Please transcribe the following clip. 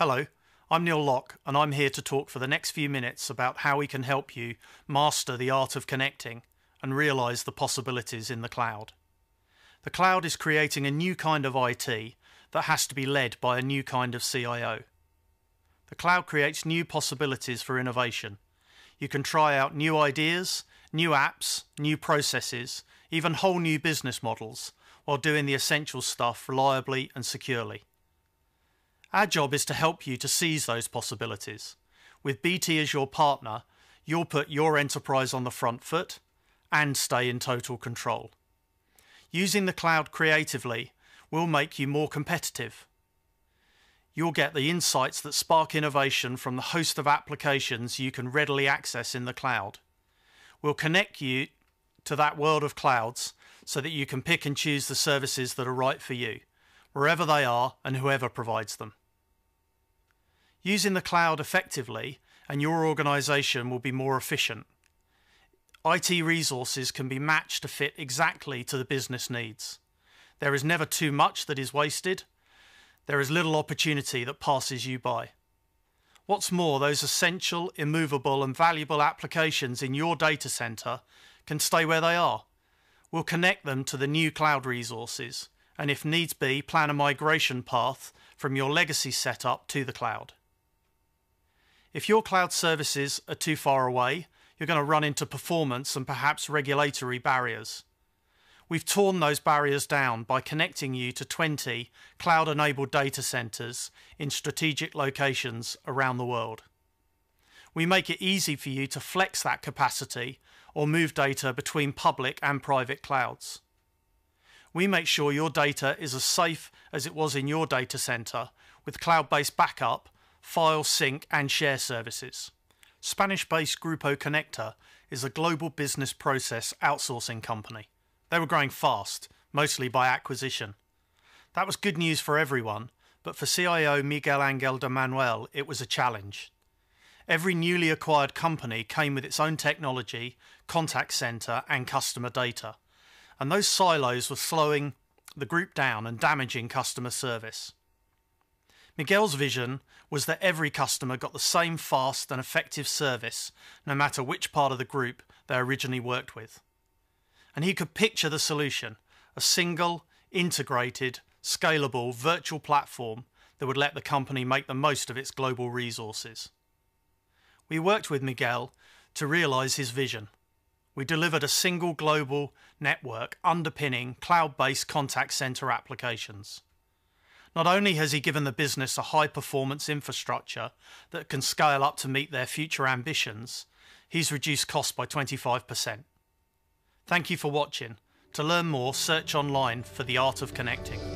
Hello, I'm Neil Lock, and I'm here to talk for the next few minutes about how we can help you master the art of connecting and realise the possibilities in the cloud. The cloud is creating a new kind of IT that has to be led by a new kind of CIO. The cloud creates new possibilities for innovation. You can try out new ideas, new apps, new processes, even whole new business models, while doing the essential stuff reliably and securely. Our job is to help you to seize those possibilities. With BT as your partner, you'll put your enterprise on the front foot and stay in total control. Using the cloud creatively will make you more competitive. You'll get the insights that spark innovation from the host of applications you can readily access in the cloud. We'll connect you to that world of clouds so that you can pick and choose the services that are right for you, wherever they are and whoever provides them. Using the cloud effectively, and your organisation will be more efficient. IT resources can be matched to fit exactly to the business needs. There is never too much that is wasted. There is little opportunity that passes you by. What's more, those essential, immovable and valuable applications in your data centre can stay where they are. We'll connect them to the new cloud resources and, if needs be, plan a migration path from your legacy setup to the cloud. If your cloud services are too far away, you're going to run into performance and perhaps regulatory barriers. We've torn those barriers down by connecting you to 20 cloud-enabled data centres in strategic locations around the world. We make it easy for you to flex that capacity or move data between public and private clouds. We make sure your data is as safe as it was in your data centre with cloud-based backup, file sync and share services. Spanish-based Grupo Conecta is a global business process outsourcing company. They were growing fast, mostly by acquisition. That was good news for everyone, but for CIO Miguel Ángel de Manuel, it was a challenge. Every newly acquired company came with its own technology, contact centre and customer data, and those silos were slowing the group down and damaging customer service. Miguel's vision was that every customer got the same fast and effective service, no matter which part of the group they originally worked with. And he could picture the solution, a single, integrated, scalable virtual platform that would let the company make the most of its global resources. We worked with Miguel to realise his vision. We delivered a single global network underpinning cloud-based contact centre applications. Not only has he given the business a high-performance infrastructure that can scale up to meet their future ambitions, he's reduced costs by 25%. Thank you for watching. To learn more, search online for The Art of Connecting.